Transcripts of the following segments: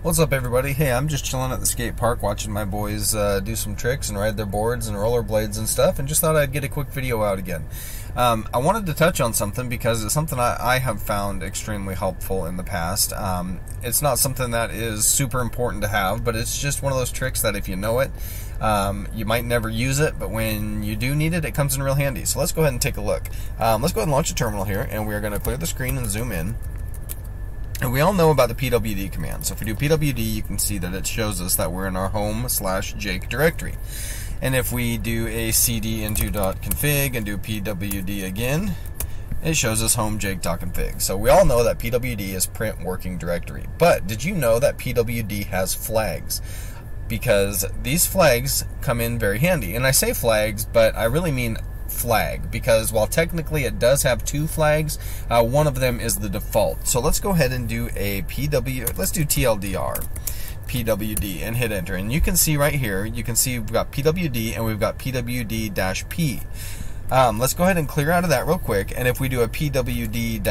What's up, everybody? Hey, I'm just chilling at the skate park watching my boys do some tricks and ride their boards and rollerblades and stuff, and just thought I'd get a quick video out again. I wanted to touch on something because it's something I have found extremely helpful in the past. It's not something that is super important to have, but it's just one of those tricks that if you know it, you might never use it, but when you do need it, it comes in real handy. So let's go ahead and take a look. Let's go ahead and launch a terminal here, and we're going to clear the screen and zoom in. And we all know about the pwd command. So if we do pwd, you can see that it shows us that we're in our home/jake directory. And if we do a cd into .config and do pwd again, it shows us home/jake.config. So we all know that pwd is print working directory. But did you know that pwd has flags? Because these flags come in very handy. And I say flags, but I really mean flag, because while technically it does have two flags, one of them is the default. So let's go ahead and do a TLDR pwd and hit enter, and you can see right here, you can see we've got pwd and we've got pwd-p. Let's go ahead and clear out of that real quick, and if we do a pwd-help,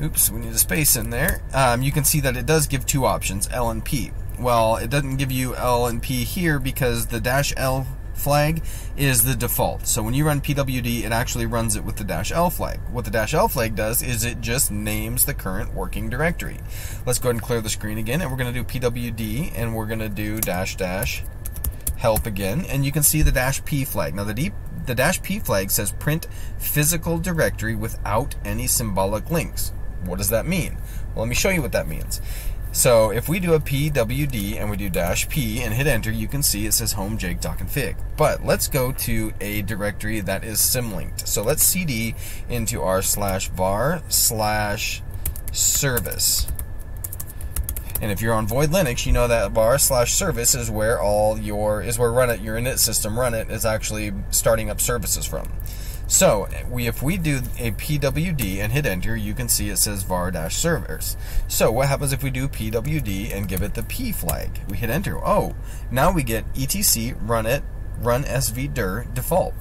oops, we need a space in there, you can see that it does give two options, L and P. Well, it doesn't give you L and P here because the -L flag is the default. So when you run pwd, it actually runs it with the -L flag. What the -L flag does is it just names the current working directory. Let's go ahead and clear the screen again, and we're going to do pwd and we're going to do -help again, and you can see the -P flag. Now the -P flag says print physical directory without any symbolic links. What does that mean? Well, let me show you what that means. So if we do a pwd and we do -p and hit enter, you can see it says home/jake.config. But let's go to a directory that is symlinked. So let's cd into our /var/service. And if you're on Void Linux, you know that var/service is where runit, your init system runit, is actually starting up services from. So if we do a pwd and hit enter, you can see it says var-servers. So what happens if we do pwd and give it the P flag? We hit enter. Oh, now we get etc runit runsvdir default.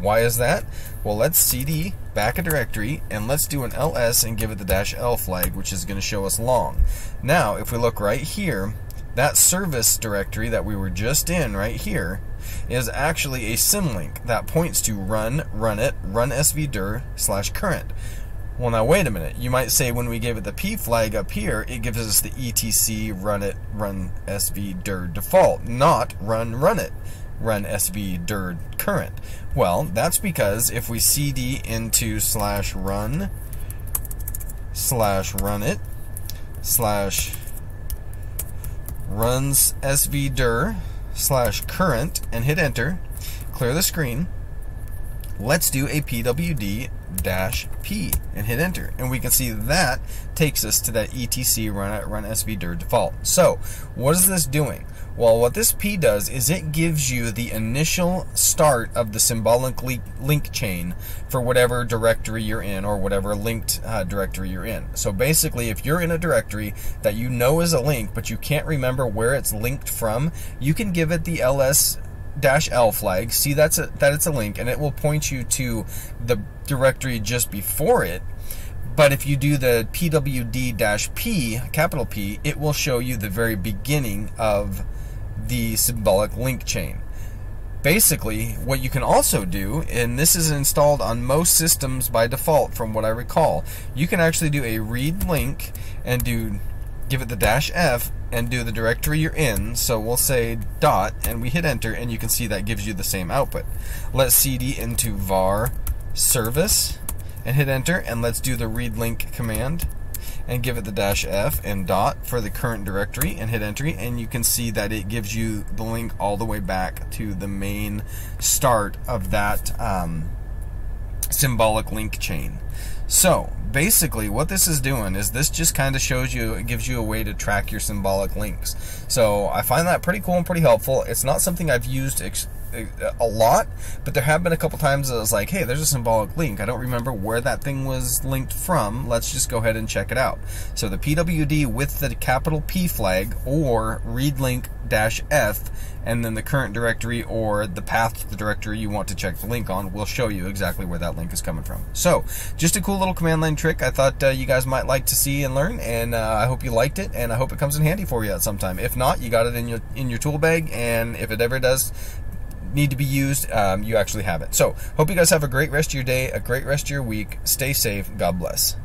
Why is that? Well, let's cd back a directory and let's do an ls and give it the -L flag, which is going to show us long. Now if we look right here, that service directory that we were just in right here is actually a symlink that points to run, runit, runsvdir/current. Well, now wait a minute. You might say when we gave it the P flag up here, it gives us the etc runit runsvdir default, not run runit runsvdir current. Well, that's because if we cd into /run/runit/runsvdir/current and hit enter, clear the screen, let's do a pwd-p and hit enter, and we can see that takes us to that etc runsvdir default. So what is this doing? Well, what this P does is it gives you the initial start of the symbolic link chain for whatever directory you're in, or whatever linked directory you're in. So basically, if you're in a directory that you know is a link but you can't remember where it's linked from, you can give it the ls-L flag, see that it's a link, and it will point you to the directory just before it. But if you do the pwd-p, capital P, it will show you the very beginning of the symbolic link chain. Basically, what you can also do, and this is installed on most systems by default from what I recall, you can actually do a readlink and give it the -F and do the directory you're in. So we'll say dot and we hit enter, and you can see that gives you the same output. Let's cd into var service and hit enter, and let's do the readlink command and give it the -F and dot for the current directory and hit enter, and you can see that it gives you the link all the way back to the main start of that symbolic link chain. So basically what this is doing is this just kind of shows you, it gives you a way to track your symbolic links. So I find that pretty cool and pretty helpful. It's not something I've used a lot, but there have been a couple times that I was like, hey, there's a symbolic link. I don't remember where that thing was linked from. Let's just go ahead and check it out. So the pwd with the capital P flag, or readlink-f, and then the current directory or the path to the directory you want to check the link on will show you exactly where that link is coming from. So just a cool little command line trick I thought you guys might like to see and learn, and I hope you liked it, and I hope it comes in handy for you at some time. If not, you got it in your tool bag, and if it ever does need to be used, you actually have it. So hope you guys have a great rest of your day, a great rest of your week. Stay safe. God bless.